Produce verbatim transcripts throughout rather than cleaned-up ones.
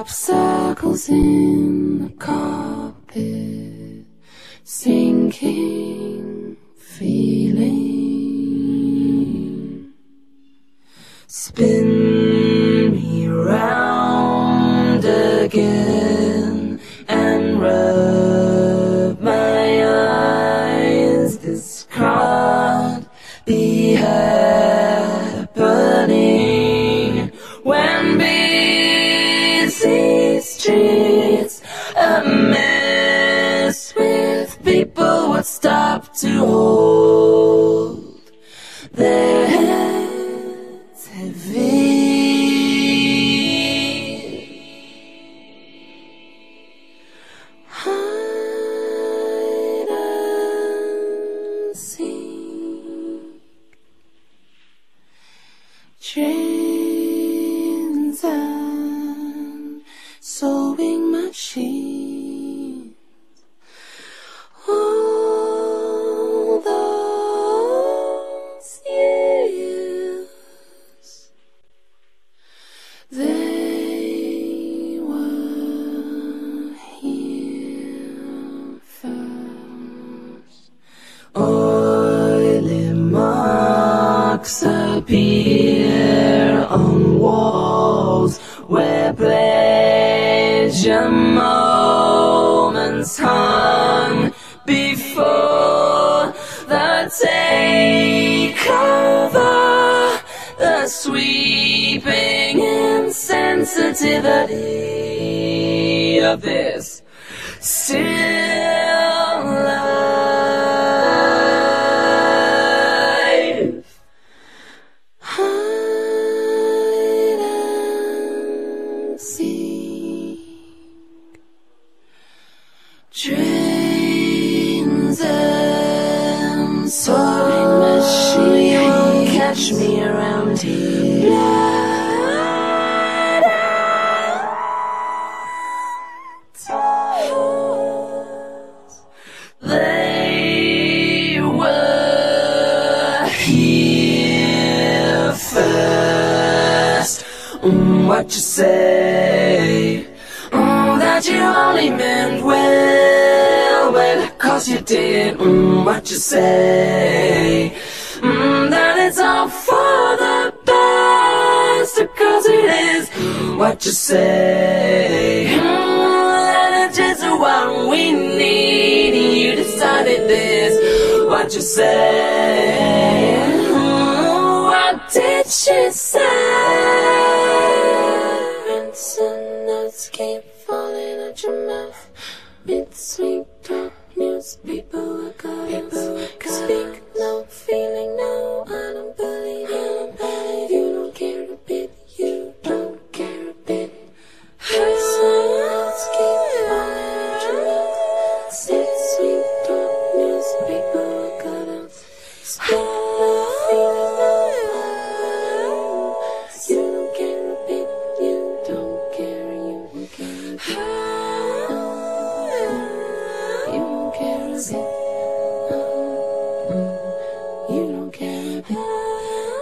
Popsicles in the carpet, sinking feeling. Spin me round again and rub my eyes. This can't be happening when busy streets a mess with people would stop to hold their heads heavy. Hide and seek, chains and sewing machines, all those years they were here first. Oily marks appear on walls where pleasure moments hung before the takeover, the sweeping insensitivity of this still life. Hide and seek, trains and sewing machines. You'll catch me around here. Blood and tears, they were here first. Mm, what you say? Mm, that you only meant well, well, cause you did. Mm, what you say? Mm, that it's all for the best, cause it is. Mm, what you say? Mm, that it's just what we need, and you decided this. What you say? Mm, what did she say? Rinse and notes keep falling out your mouth. It's sweet talk news, people are girls, can speak no feeling, no, I don't believe it. You don't care a bit, you don't care a bit. Rinse and notes keep falling out your mouth. It's sweet talk news, people are girls, speak no feeling, no. You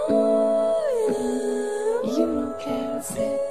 don't care. You don't care.